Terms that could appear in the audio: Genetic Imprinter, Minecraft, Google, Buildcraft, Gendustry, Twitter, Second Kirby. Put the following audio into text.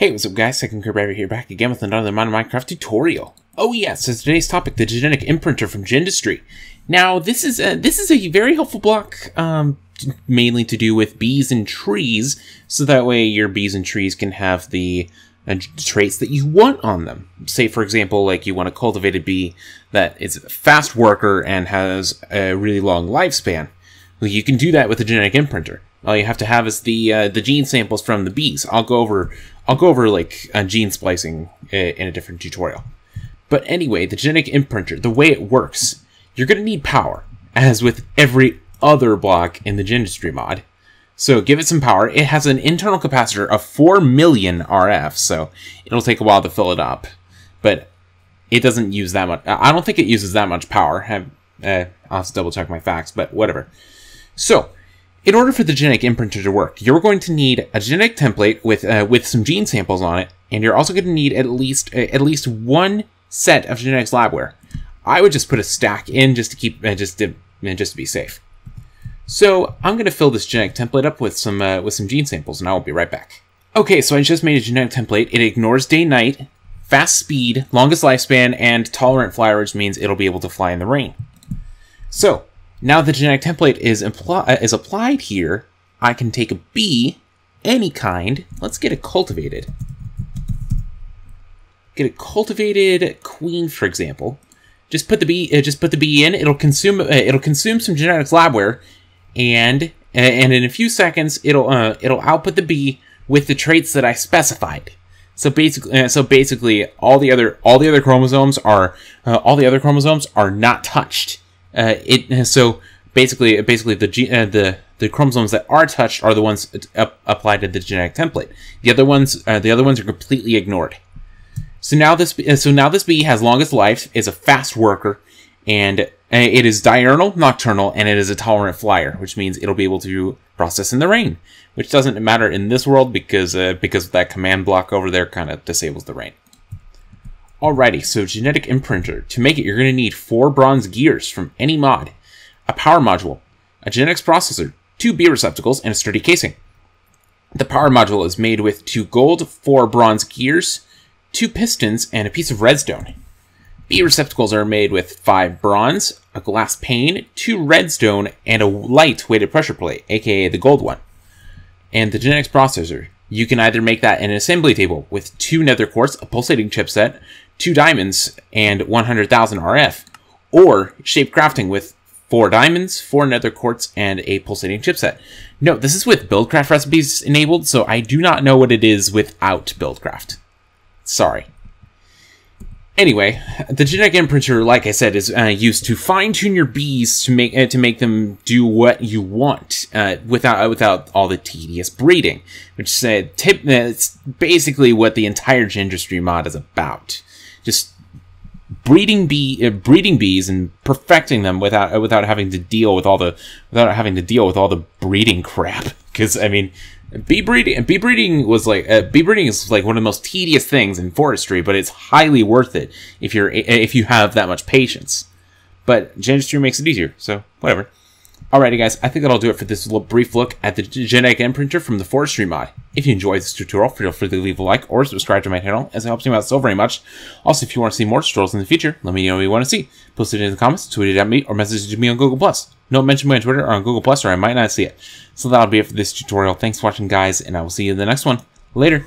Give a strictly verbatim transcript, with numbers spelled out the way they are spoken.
Hey, what's up guys, Second Kirby here, back again with another Modern Minecraft tutorial. Oh yeah, so today's topic, the Genetic Imprinter from Gendustry. Now, this is a, this is a very helpful block, um, mainly to do with bees and trees, so that way your bees and trees can have the uh, traits that you want on them. Say, for example, like you want a cultivated bee that is a fast worker and has a really long lifespan. Well, you can do that with the Genetic Imprinter. All you have to have is the uh, the gene samples from the bees. I'll go over I'll go over like uh, gene splicing uh, in a different tutorial. But anyway, the Genetic Imprinter, the way it works, you're going to need power, as with every other block in the Gendustry mod. So give it some power. It has an internal capacitor of four million R F, so it'll take a while to fill it up. But it doesn't use that much. I don't think it uses that much power. I've, uh, I'll have to double check my facts, but whatever. So, in order for the Genetic Imprinter to work, you're going to need a genetic template with uh, with some gene samples on it, and you're also going to need at least uh, at least one set of genetics labware. I would just put a stack in just to keep uh, just to, uh, just to be safe. So I'm going to fill this genetic template up with some uh, with some gene samples, and I will be right back. Okay, so I just made a genetic template. It ignores day-night, fast speed, longest lifespan, and tolerant flyer, which means it'll be able to fly in the rain. So, now the genetic template is, is applied here, I can take a bee, any kind, let's get it cultivated. Get a cultivated queen, for example. Just put the bee, uh, just put the bee in. It'll consume, uh, it'll consume some genetics labware, and and in a few seconds it'll uh, it'll output the bee with the traits that I specified. So basically, uh, so basically, all the other all the other chromosomes are uh, all the other chromosomes are not touched. Uh, it so basically basically the uh, the the chromosomes that are touched are the ones up applied to the genetic template. The other ones uh, the other ones are completely ignored. So now this so now this bee has longest life, is a fast worker, and it is diurnal, nocturnal, and it is a tolerant flyer, which means it'll be able to process in the rain, which doesn't matter in this world because uh, because that command block over there kind of disables the rain. Alrighty, so Genetic Imprinter. To make it, you're going to need four bronze gears from any mod, a power module, a genetics processor, two bee receptacles, and a sturdy casing. The power module is made with two gold, four bronze gears, two pistons, and a piece of redstone. Bee receptacles are made with five bronze, a glass pane, two redstone, and a light weighted pressure plate, aka the gold one. And the genetics processor. You can either make that an assembly table with two nether quartz, a pulsating chipset, two diamonds, and one hundred thousand R F, or shape crafting with four diamonds, four nether quartz, and a pulsating chipset. No, this is with Buildcraft recipes enabled, so I do not know what it is without Buildcraft. Sorry. Anyway, the Genetic Imprinter, like I said, is uh, used to fine-tune your bees to make uh, to make them do what you want uh, without uh, without all the tedious breeding, which uh, tip, uh, it's basically what the entire Gendustry mod is about. Just breeding bee uh, breeding bees and perfecting them without uh, without having to deal with all the without having to deal with all the breeding crap. Because I mean, bee breeding bee breeding was like uh, bee breeding is like one of the most tedious things in forestry, but it's highly worth it if you're if you have that much patience. But Gendustry makes it easier, so whatever. Alrighty guys, I think that'll do it for this little brief look at the Genetic Imprinter from the Forestry mod. If you enjoyed this tutorial, feel free to leave a like or subscribe to my channel, as it helps me out so very much. Also, if you want to see more tutorials in the future, let me know what you want to see. Post it in the comments, tweet it at me, or message me on Google plus. Don't mention me on Twitter or on Google plus, or I might not see it. So that'll be it for this tutorial. Thanks for watching guys, and I will see you in the next one. Later!